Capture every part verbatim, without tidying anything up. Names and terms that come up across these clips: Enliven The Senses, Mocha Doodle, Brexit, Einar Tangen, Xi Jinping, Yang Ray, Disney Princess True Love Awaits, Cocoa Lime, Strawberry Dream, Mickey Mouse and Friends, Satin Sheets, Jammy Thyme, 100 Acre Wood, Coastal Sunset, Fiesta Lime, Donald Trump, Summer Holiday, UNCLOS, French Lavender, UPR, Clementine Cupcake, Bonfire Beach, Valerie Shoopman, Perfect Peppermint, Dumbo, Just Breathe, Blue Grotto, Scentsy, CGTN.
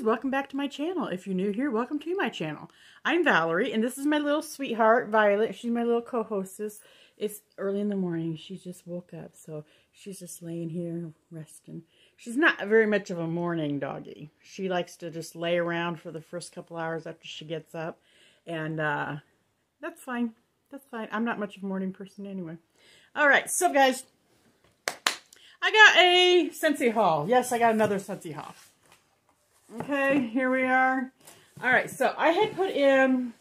guys, welcome back to my channel. If you're new here, welcome to my channel. I'm Valerie, and this is my little sweetheart, Violet. She's my little co-hostess. It's early in the morning. She just woke up, so she's just laying here resting. She's not very much of a morning doggy. She likes to just lay around for the first couple hours after she gets up, and uh, that's fine. That's fine. I'm not much of a morning person anyway. All right, so guys, I got a Scentsy haul. Yes, I got another Scentsy haul. Okay, here we are. All right, so I had put in,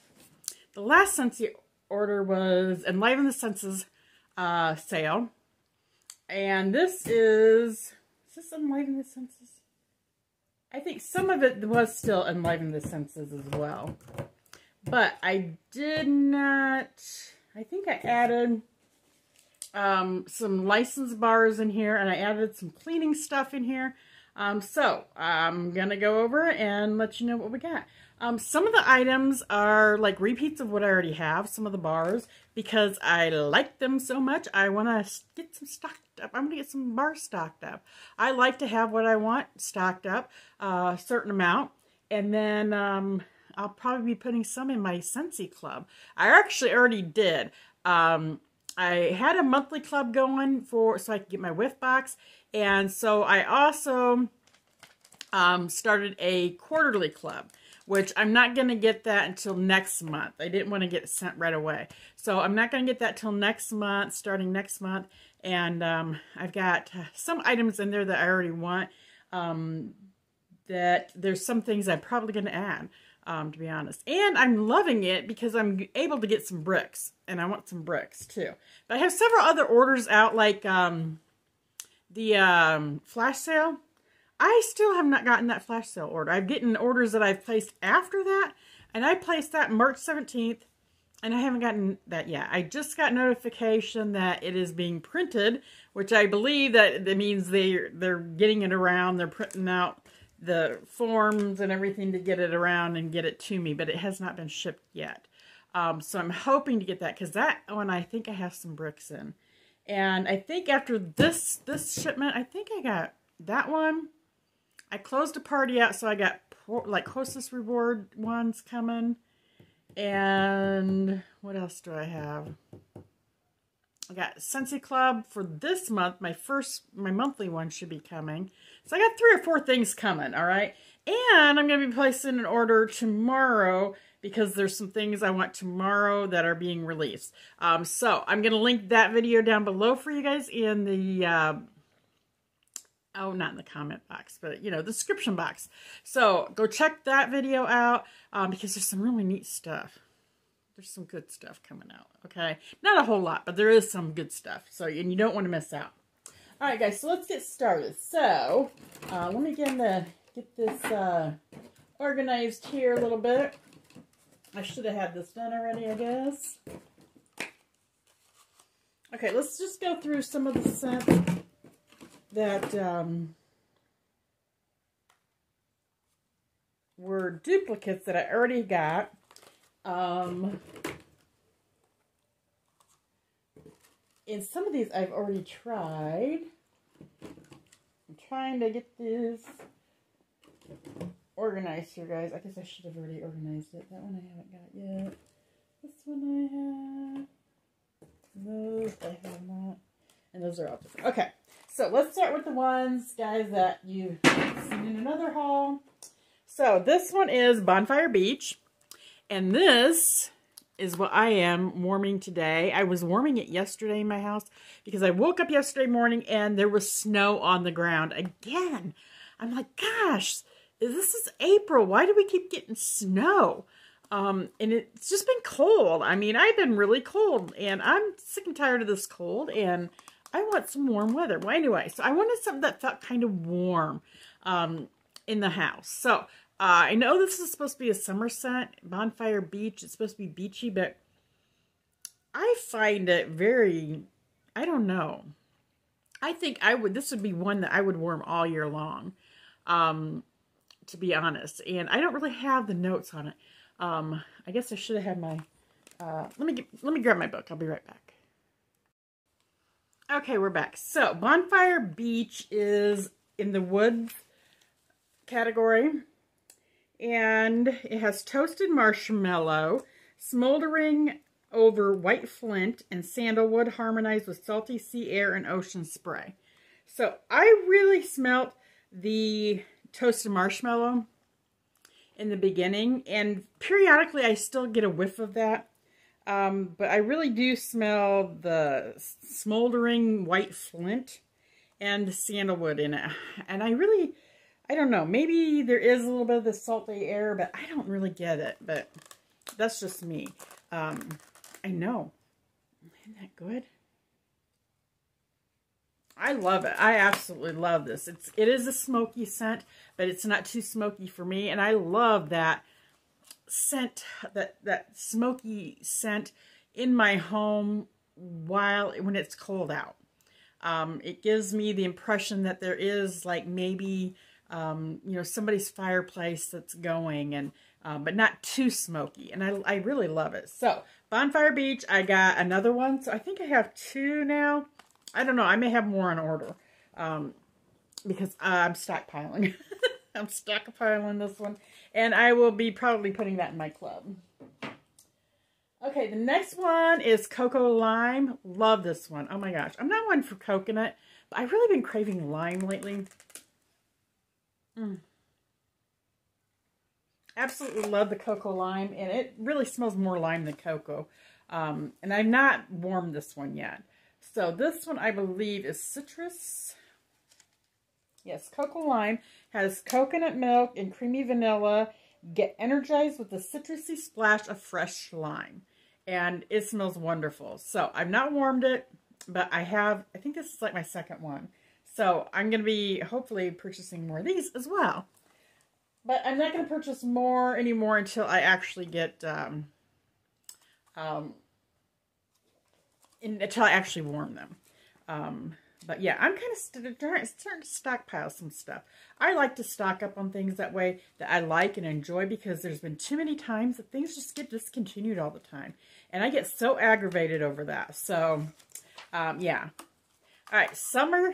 the last Scentsy order was Enliven the Senses uh, sale. And this is, is this Enliven the Senses? I think some of it was still Enliven the Senses as well. But I did not, I think I added um, some license bars in here, and I added some cleaning stuff in here. Um, so, I'm going to go over and let you know what we got. Um, some of the items are like repeats of what I already have, some of the bars, because I like them so much, I want to get some stocked up. I'm going to get some bars stocked up. I like to have what I want stocked up, uh, a certain amount, and then um, I'll probably be putting some in my Scentsy Club. I actually already did. Um... I had a monthly club going for so I could get my whiff box, and so I also um, started a quarterly club, which I'm not going to get that until next month. I didn't want to get it sent right away, so I'm not going to get that till next month, starting next month. And um, I've got some items in there that I already want. Um, that there's some things I'm probably going to add. Um, to be honest. And I'm loving it because I'm able to get some bricks. And I want some bricks too. But I have several other orders out, like um, the um, flash sale. I still have not gotten that flash sale order. I've gotten orders that I've placed after that. And I placed that March seventeenth. And I haven't gotten that yet. I just got notification that it is being printed, which I believe that that means they're, they're getting it around. They're printing out the forms and everything to get it around and get it to me, but it has not been shipped yet. Um, so I'm hoping to get that, because that one I think I have some bricks in. And I think after this this shipment, I think I got that one. I closed a party out, so I got like hostess reward ones coming. And what else do I have? I got Scentsy Club for this month. My first, my monthly one should be coming. So I got three or four things coming, all right? And I'm going to be placing an order tomorrow because there's some things I want tomorrow that are being released. Um, so I'm going to link that video down below for you guys in the, uh, oh, not in the comment box, but, you know, the description box. So go check that video out um, because there's some really neat stuff. There's some good stuff coming out, okay? Not a whole lot, but there is some good stuff. So, and you don't want to miss out. All right, guys, so let's get started. So, uh, let me get, in the, get this uh, organized here a little bit. I should have had this done already, I guess. Okay, let's just go through some of the scents that um, were duplicates that I already got. Um, and some of these I've already tried. I'm trying to get this organized here, guys. I guess I should have already organized it. That one I haven't got yet. This one I have. Those I have not. And those are all different. Okay, so let's start with the ones, guys, that you've seen in another haul. So this one is Bonfire Beach. And this is what I am warming today. I was warming it yesterday in my house because I woke up yesterday morning and there was snow on the ground again. I'm like, gosh, this is April. Why do we keep getting snow? Um, and it's just been cold. I mean, I've been really cold and I'm sick and tired of this cold and I want some warm weather. Well, anyway, so I wanted something that felt kind of warm um, in the house. So Uh, I know this is supposed to be a summer scent, Bonfire Beach. It's supposed to be beachy, but I find it very, I don't know. I think I would, this would be one that I would warm all year long, um, to be honest. And I don't really have the notes on it. Um, I guess I should have had my, uh, let me get, let me grab my book. I'll be right back. Okay, we're back. So Bonfire Beach is in the wood category. and it has toasted marshmallow, smoldering over white flint and sandalwood harmonized with salty sea air and ocean spray. So I really smelt the toasted marshmallow in the beginning, and periodically I still get a whiff of that, um, but I really do smell the smoldering white flint and sandalwood in it. And I really, I don't know, maybe there is a little bit of the salty air, but I don't really get it, but that's just me. Um, I know. Isn't that good? I love it. I absolutely love this. It's, it is a smoky scent, but it's not too smoky for me. And I love that scent, that, that smoky scent in my home while, when it's cold out. Um, it gives me the impression that there is like maybe, um, you know, somebody's fireplace that's going and, Um, but not too smoky, and I, I really love it. So, Bonfire Beach, I got another one. So, I think I have two now. I don't know. I may have more on order um, because uh, I'm stockpiling. I'm stockpiling this one, and I will be probably putting that in my club. Okay, the next one is Cocoa Lime. Love this one. Oh, my gosh. I'm not one for coconut, but I've really been craving lime lately. Mm. Absolutely love the cocoa lime, and it really smells more lime than cocoa. Um, and I've not warmed this one yet. So this one, I believe, is citrus. Yes, cocoa lime has coconut milk and creamy vanilla. Get energized with a citrusy splash of fresh lime. And it smells wonderful. So I've not warmed it, but I have, I think this is like my second one. So I'm going to be hopefully purchasing more of these as well. But I'm not going to purchase more anymore until I actually get, um, um, in, until I actually warm them. Um, but yeah, I'm kind of st starting to stockpile some stuff. I like to stock up on things that way that I like and enjoy, because there's been too many times that things just get discontinued all the time. And I get so aggravated over that. So, um, yeah. All right, summer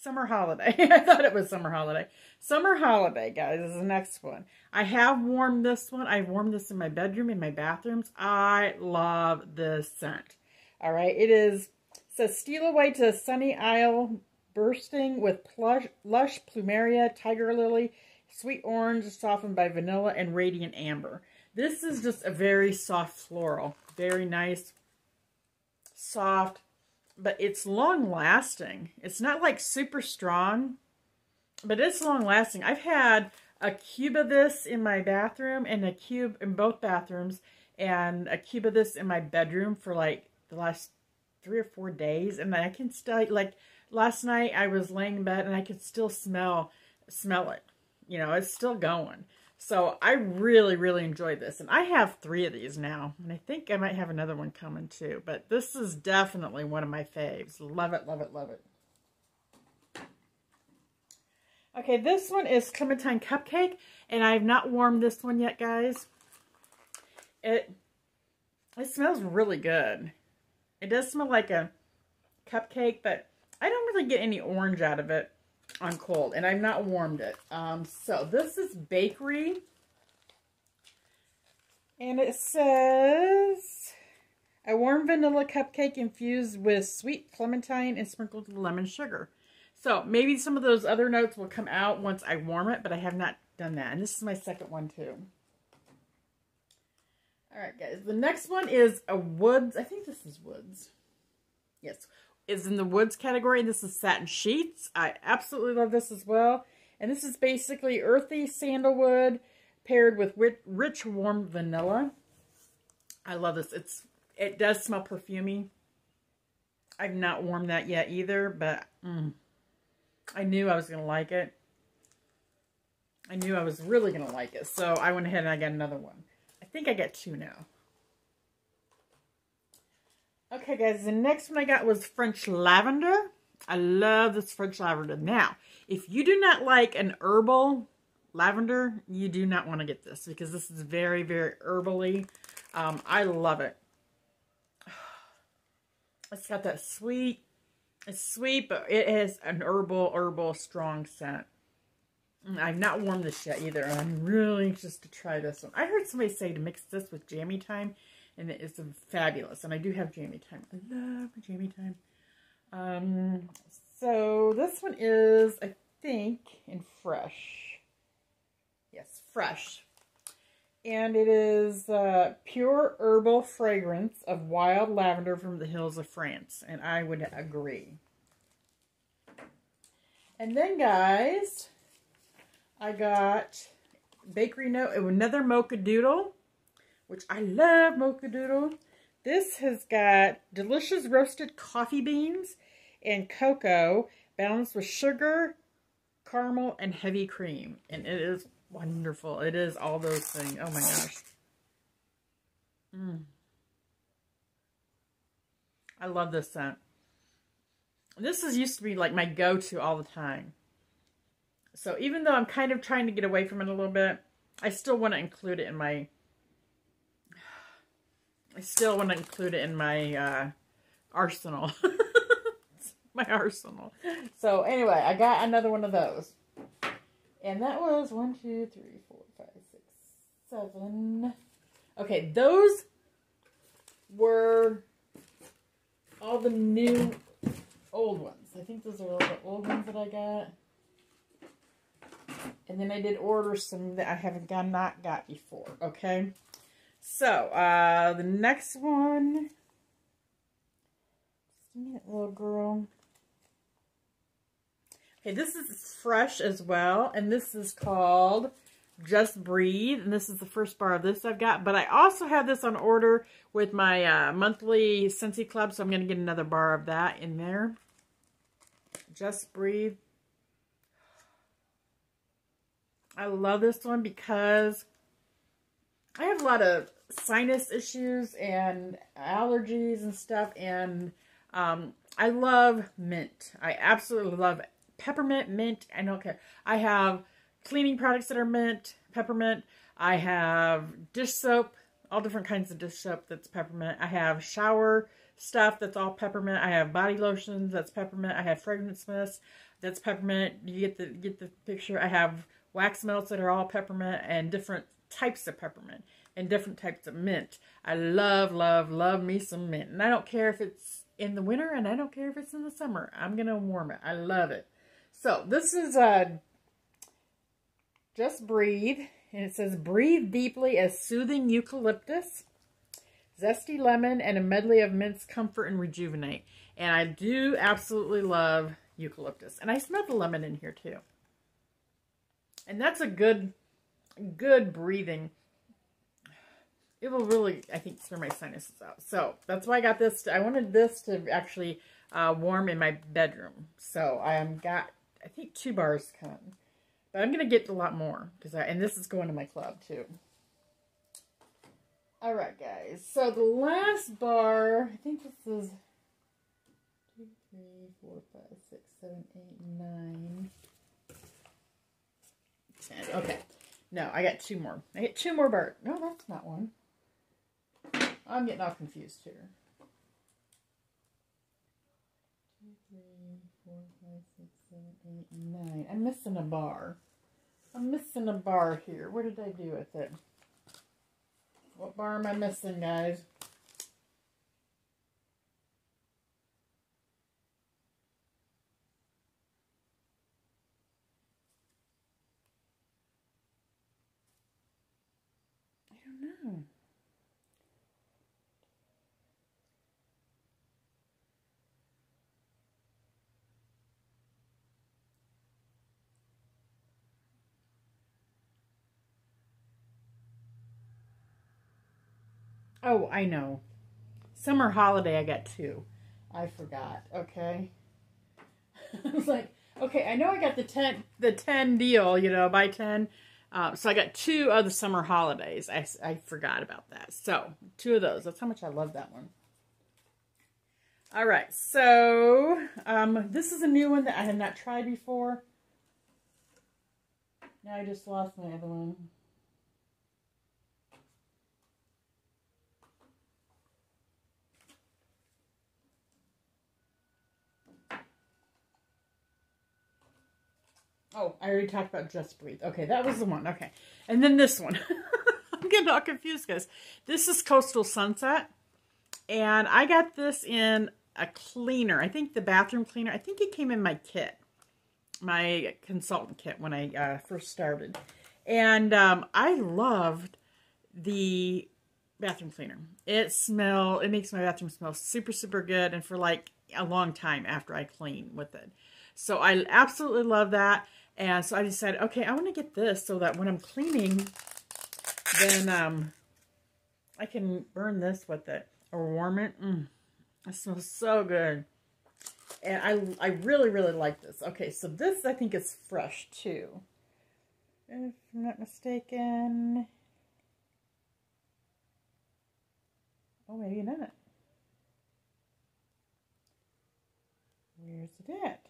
Summer Holiday. I thought it was Summer Holiday. Summer Holiday, guys, is the next one. I have warmed this one. I've warmed this in my bedroom, in my bathrooms. I love this scent. All right. It is, says, steal away to a sunny isle, bursting with plush, lush plumeria, tiger lily, sweet orange, softened by vanilla, and radiant amber. This is just a very soft floral. Very nice, soft, but it's long-lasting. It's not, like, super strong, but it's long-lasting. I've had a cube of this in my bathroom and a cube in both bathrooms and a cube of this in my bedroom for, like, the last three or four days. And I can still, like, last night I was laying in bed and I could still smell, smell it. You know, it's still going. So I really, really enjoyed this. And I have three of these now. And I think I might have another one coming too. But this is definitely one of my faves. Love it, love it, love it. Okay, this one is Clementine Cupcake. And I have not warmed this one yet, guys. It, it smells really good. It does smell like a cupcake, but I don't really get any orange out of it on cold, and I've not warmed it. Um, so this is bakery, and it says a warm vanilla cupcake infused with sweet clementine and sprinkled lemon sugar. So maybe some of those other notes will come out once I warm it, but I have not done that. And this is my second one too. All right, guys, the next one is a woods. I think this is woods. Yes, is in the woods category. This is Satin Sheets. I absolutely love this as well. And this is basically earthy sandalwood paired with rich, warm vanilla. I love this. It's, it does smell perfumey. I've not warmed that yet either, but mm, I knew I was going to like it. I knew I was really going to like it. So I went ahead and I got another one. I think I got two now. Okay, guys, the next one I got was French Lavender. I love this French Lavender. Now, if you do not like an herbal lavender, you do not want to get this, because this is very, very herbally. Um, I love it. It's got that sweet, it's sweet, but it is an herbal, herbal, strong scent. I've not worn this yet either. I'm really anxious to try this one. I heard somebody say to mix this with Jammy Thyme, and it is fabulous. And I do have Jammy Thyme. I love Jammy Thyme. Um, so this one is, I think, in Fresh. Yes, Fresh. And it is uh, pure herbal fragrance of wild lavender from the hills of France. And I would agree. And then, guys, I got Bakery Note, another Mocha Doodle, which I love Mocha Doodle. This has got delicious roasted coffee beans and cocoa balanced with sugar, caramel, and heavy cream. And it is wonderful. It is all those things. Oh my gosh. Mm. I love this scent. This is used to be like my go-to all the time. So even though I'm kind of trying to get away from it a little bit, I still want to include it in my, I still want to include it in my uh, arsenal. My arsenal. So anyway, I got another one of those. And that was one, two, three, four, five, six, seven. Okay, those were all the new old ones. I think those are all the old ones that I got. And then I did order some that I haven't got, not got before, okay? So, uh, the next one. Just a minute, little girl. Okay, this is Fresh as well, and this is called Just Breathe, and this is the first bar of this I've got. But I also have this on order with my uh, monthly Scentsy Club, so I'm going to get another bar of that in there. Just Breathe. I love this one because I have a lot of sinus issues and allergies and stuff. And um, I love mint. I absolutely love peppermint, mint. I don't care. I have cleaning products that are mint, peppermint. I have dish soap, all different kinds of dish soap that's peppermint. I have shower stuff that's all peppermint. I have body lotions that's peppermint. I have fragrance mist that's peppermint. You get the, get the picture. I have wax melts that are all peppermint and different types of peppermint and different types of mint. I love, love, love me some mint. And I don't care if it's in the winter and I don't care if it's in the summer. I'm going to warm it. I love it. So this is uh, Just Breathe. And it says, breathe deeply as soothing eucalyptus, zesty lemon, and a medley of mints comfort and rejuvenate. And I do absolutely love eucalyptus. And I smell the lemon in here too. And that's a good, good breathing. It will really, I think, clear my sinuses out. So that's why I got this. To, I wanted this to actually uh, warm in my bedroom. So I am got, I think, two bars coming. But I'm going to get a lot more. Because I, and this is going to my club, too. All right, guys. So the last bar, I think this is two, three, four, five, six, seven, eight, nine. Okay, no, I got two more. I get two more bars. No, that's not one. I'm getting all confused here. Two, three, four, five, six, seven, eight, nine. I'm missing a bar. I'm missing a bar here. What did I do with it? What bar am I missing, guys? Oh, I know. Summer Holiday, I got two. I forgot. Okay. I was like, okay, I know I got the ten, the ten deal, you know, buy ten. Uh, so I got two of the Summer Holidays. I, I forgot about that. So two of those. That's how much I love that one. All right. So um, this is a new one that I have not tried before. Now I just lost my other one. Oh, I already talked about Just Breathe. Okay, that was the one. Okay. And then this one. I'm getting all confused, guys. This is Coastal Sunset. And I got this in a cleaner. I think the bathroom cleaner. I think it came in my kit. My consultant kit when I uh, first started. And um, I loved the bathroom cleaner. It smell. It makes my bathroom smell super, super good. And for like a long time after I clean with it. So I absolutely love that. And so I decided, okay, I want to get this so that when I'm cleaning, then um, I can burn this with it or warm it. Mm, it smells so good. And I, I really, really like this. Okay, so this I think is fresh too. If I'm not mistaken. Oh, maybe not. Where's it at?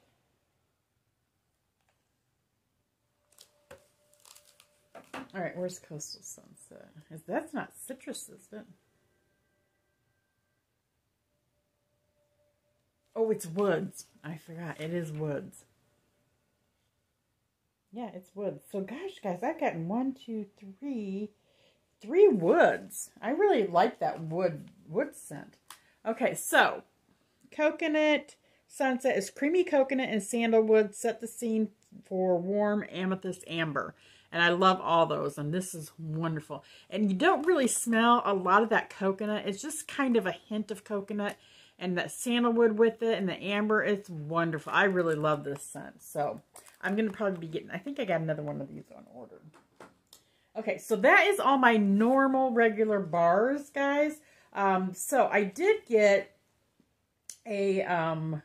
All right, where's Coastal Sunset? That's not citrus, is it? Oh, it's woods. I forgot. It is woods. Yeah, it's woods. So, gosh, guys, I've gotten one, two, three, three woods. I really like that wood wood scent. Okay, so coconut sunset is creamy coconut and sandalwood. Set the scene for warm amethyst amber. And I love all those, and this is wonderful. And you don't really smell a lot of that coconut. It's just kind of a hint of coconut and that sandalwood with it and the amber. It's wonderful. I really love this scent. So I'm going to probably be getting, I think I got another one of these on order. Okay, so that is all my normal regular bars, guys. Um, so I did get a, um,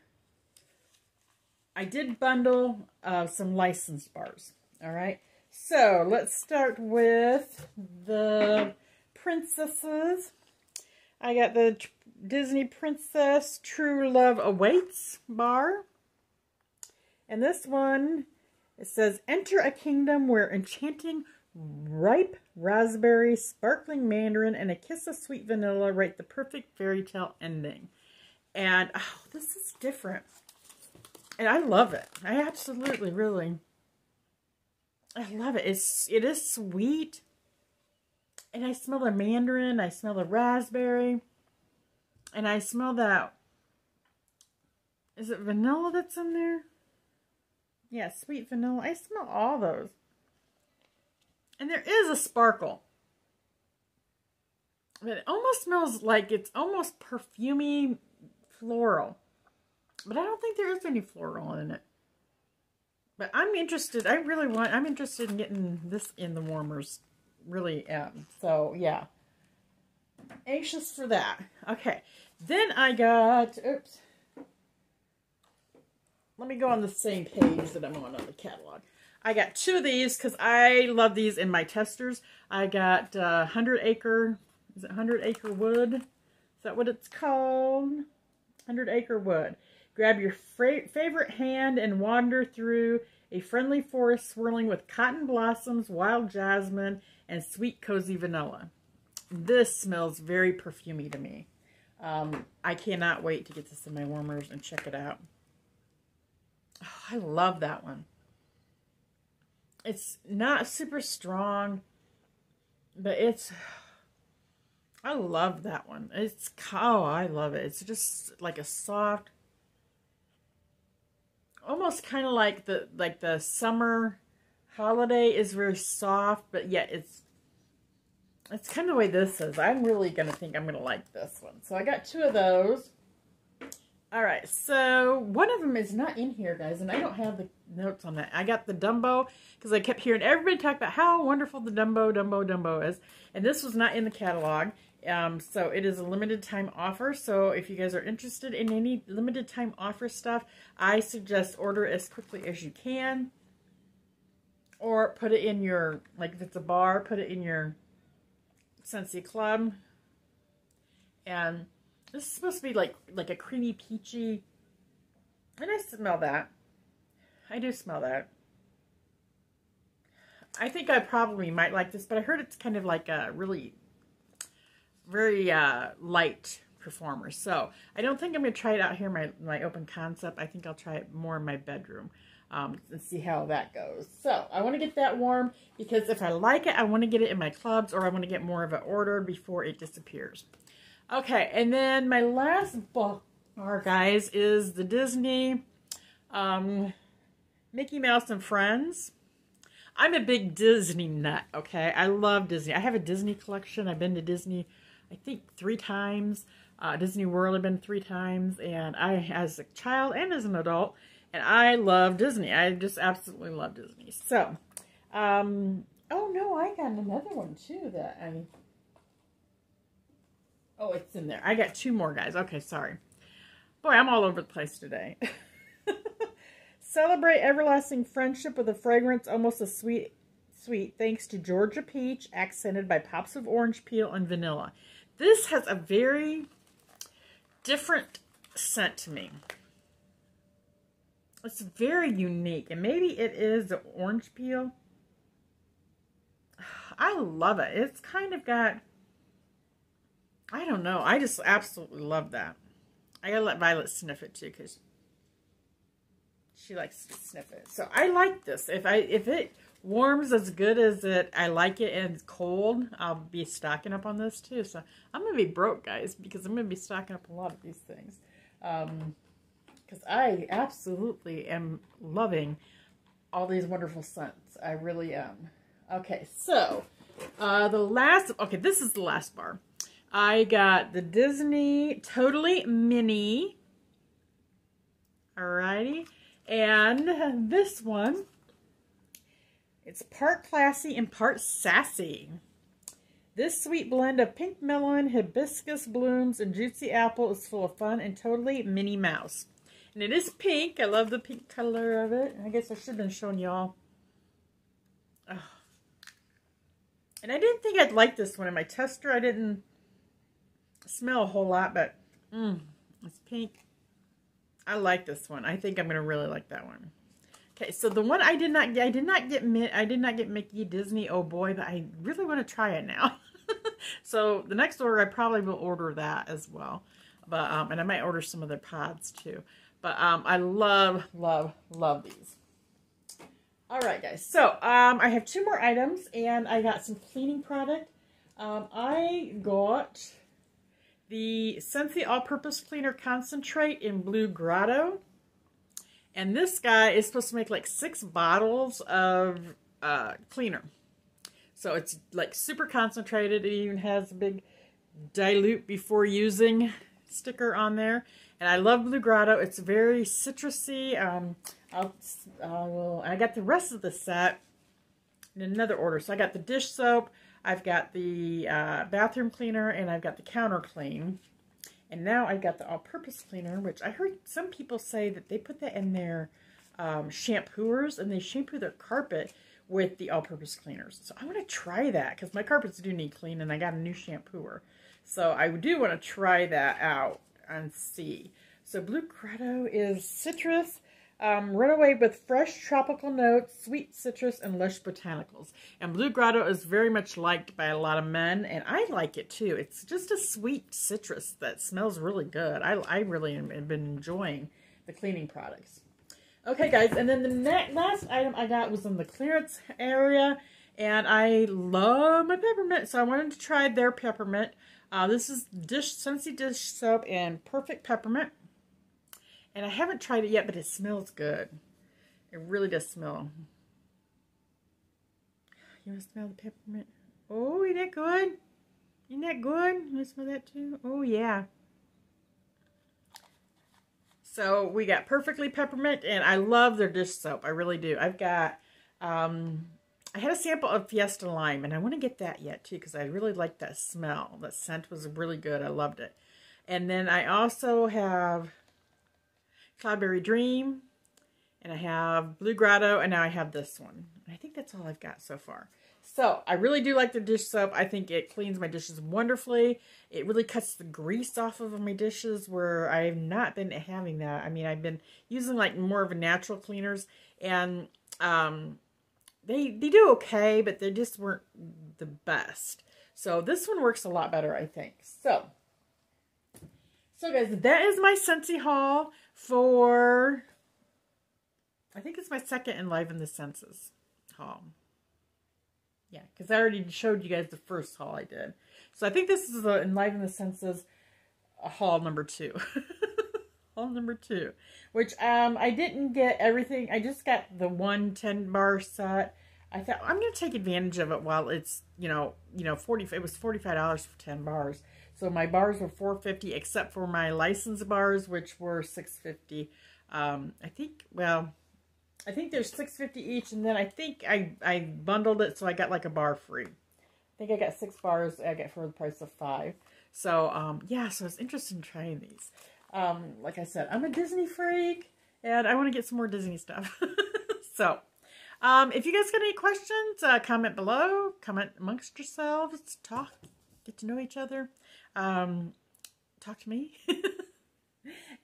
I did bundle uh, some licensed bars, all right? So, let's start with the princesses. I got the Disney Princess True Love Awaits bar. And this one, it says, enter a kingdom where enchanting ripe raspberry, sparkling mandarin, and a kiss of sweet vanilla write the perfect fairy tale ending. And, oh, this is different. And I love it. I absolutely, really I love it. It's, it is sweet. And I smell the mandarin. I smell the raspberry. And I smell that. Is it vanilla that's in there? Yeah, sweet vanilla. I smell all those. And there is a sparkle. But it almost smells like it's almost perfumey floral. But I don't think there is any floral in it. But I'm interested, I really want, I'm interested in getting this in the warmers, really am. So, yeah. Anxious for that. Okay. Then I got, oops. Let me go on the same page that I'm on on the catalog. I got two of these because I love these in my testers. I got uh, one hundred acre, is it one hundred acre wood? Is that what it's called? one hundred acre wood. Grab your favorite hand and wander through a friendly forest swirling with cotton blossoms, wild jasmine, and sweet cozy vanilla. This smells very perfumey to me. Um, I cannot wait to get this in my warmers and check it out. Oh, I love that one. It's not super strong, but it's... I love that one. It's... Oh, I love it. It's just like a soft... Almost kind of like the like the summer holiday is very soft, but yet it's it's kind of the way this is. I'm really gonna think I'm gonna like this one. So I got two of those. All right, so one of them is not in here, guys, and I don't have the notes on that. I got the Dumbo because I kept hearing everybody talk about how wonderful the Dumbo, Dumbo, Dumbo is, and this was not in the catalog. Um, so it is a limited time offer. So if you guys are interested in any limited time offer stuff, I suggest order as quickly as you can, or put it in your, like if it's a bar, put it in your Scentsy Club. And this is supposed to be like, like a creamy peachy, and I smell that. I do smell that. I think I probably might like this, but I heard it's kind of like a really very uh, light performer. So I don't think I'm going to try it out here in my, my open concept. I think I'll try it more in my bedroom. um, and see how that goes. So I want to get that warm because if I like it, I want to get it in my clubs, or I want to get more of it ordered before it disappears. Okay, and then my last book, guys, is the Disney um, Mickey Mouse and Friends. I'm a big Disney nut, okay? I love Disney. I have a Disney collection. I've been to Disney, I think, three times. Uh, Disney World I've been three times. And I, as a child and as an adult, and I love Disney. I just absolutely love Disney. So, um, oh, no, I got another one, too, that I... Oh, it's in there. I got two more, guys. Okay, sorry. Boy, I'm all over the place today. Celebrate everlasting friendship with a fragrance almost as sweet, sweet, thanks to Georgia peach, accented by pops of orange peel and vanilla. This has a very different scent to me. It's very unique, and maybe it is the orange peel. I love it. It's kind of got, I don't know. I just absolutely love that. I gotta let Violet sniff it too, because she likes to sniff it. So I like this. If I if it warms as good as it, I like it, and it's cold, I'll be stocking up on this too. So I'm going to be broke, guys, because I'm going to be stocking up a lot of these things. Um, because I absolutely am loving all these wonderful scents. I really am. Okay, so uh, the last, okay, this is the last bar. I got the Disney Totally Minnie. Alrighty. And this one, it's part classy and part sassy. This sweet blend of pink melon, hibiscus blooms, and juicy apple is full of fun and totally Minnie Mouse. And it is pink. I love the pink color of it. I guess I should have been showing y'all. Oh. And I didn't think I'd like this one. In my tester, I didn't smell a whole lot, but mm, it's pink. I like this one. I think I'm gonna really like that one. Okay, so the one I did not get, I did not get, I did not get Mickey Disney. Oh boy, but I really want to try it now. So the next order, I probably will order that as well. But um, and I might order some of their pods too. But um, I love, love, love these. All right, guys. So um, I have two more items, and I got some cleaning product. Um, I got the Scentsy All-Purpose Cleaner Concentrate in Blue Grotto. And this guy is supposed to make like six bottles of uh, cleaner. So it's like super concentrated. It even has a big dilute before using sticker on there. And I love Blue Grotto. It's very citrusy. Um, I'll, I'll, I got the rest of the set in another order. So I got the dish soap. I've got the uh, bathroom cleaner, and I've got the counter clean. And now I've got the all-purpose cleaner, which I heard some people say that they put that in their um, shampooers, and they shampoo their carpet with the all-purpose cleaners. So I want to try that because my carpets do need clean, and I got a new shampooer. So I do want to try that out and see. So Blue Grotto is citrus. Um, run away with fresh tropical notes, sweet citrus, and lush botanicals. And Blue Grotto is very much liked by a lot of men, and I like it too. It's just a sweet citrus that smells really good. I, I really am, have been enjoying the cleaning products. Okay, guys, and then the last item I got was in the clearance area, and I love my peppermint, so I wanted to try their peppermint. Uh, this is dish Scentsy Dish Soap and Perfect Peppermint. And I haven't tried it yet, but it smells good. It really does smell. You want to smell the peppermint? Oh, isn't that good? Isn't that good? You want to smell that too? Oh, yeah. So we got Perfectly Peppermint, and I love their dish soap. I really do. I've got, um, I had a sample of Fiesta Lime, and I want to get that yet too, because I really like that smell. That scent was really good. I loved it. And then I also have Strawberry Dream, and I have Blue Grotto, and now I have this one. I think that's all I've got so far. So I really do like the dish soap. I think it cleans my dishes wonderfully. It really cuts the grease off of my dishes, where I've not been having that. I mean, I've been using like more of a natural cleaners, and um, they they do okay, but they just weren't the best. So this one works a lot better, I think. So, so guys, that is my Scentsy haul for I think it's my second Enliven the Senses haul. Yeah, because I already showed you guys the first haul I did. So I think this is the Enliven the Senses haul number two. Haul number two. Which um, I didn't get everything. I just got the one ten bar set. I thought, I'm going to take advantage of it while it's, you know, you know, forty. It was forty-five dollars for ten bars. So my bars were four fifty, except for my licensed bars, which were six fifty. Um, I think, well, I think there's six fifty each, and then I think I, I bundled it, so I got like a bar free. I think I got six bars I got for the price of five. So, um, yeah, so I was interested in trying these. Um, like I said, I'm a Disney freak, and I want to get some more Disney stuff. So, um, if you guys got any questions, uh, comment below, comment amongst yourselves, talk, get to know each other, um, talk to me.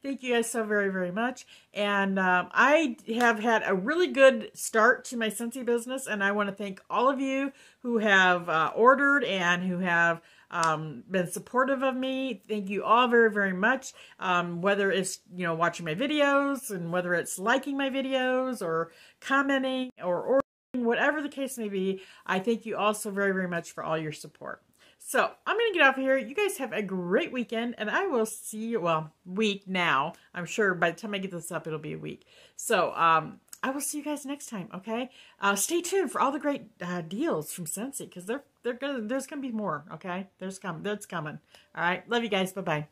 Thank you guys so very, very much. And um, I have had a really good start to my Scentsy business, and I want to thank all of you who have uh, ordered and who have um, been supportive of me. Thank you all very, very much. Um, whether it's, you know, watching my videos, and whether it's liking my videos or commenting or ordering, whatever the case may be, I thank you all so very, very much for all your support. So, I'm going to get off of here. You guys have a great weekend, and I will see you, well, week now. I'm sure by the time I get this up, it'll be a week. So, um, I will see you guys next time, okay? Uh, stay tuned for all the great uh, deals from Scentsy, because they're, they're gonna, there's going to be more, okay? There's, com there's coming. All right? Love you guys. Bye-bye.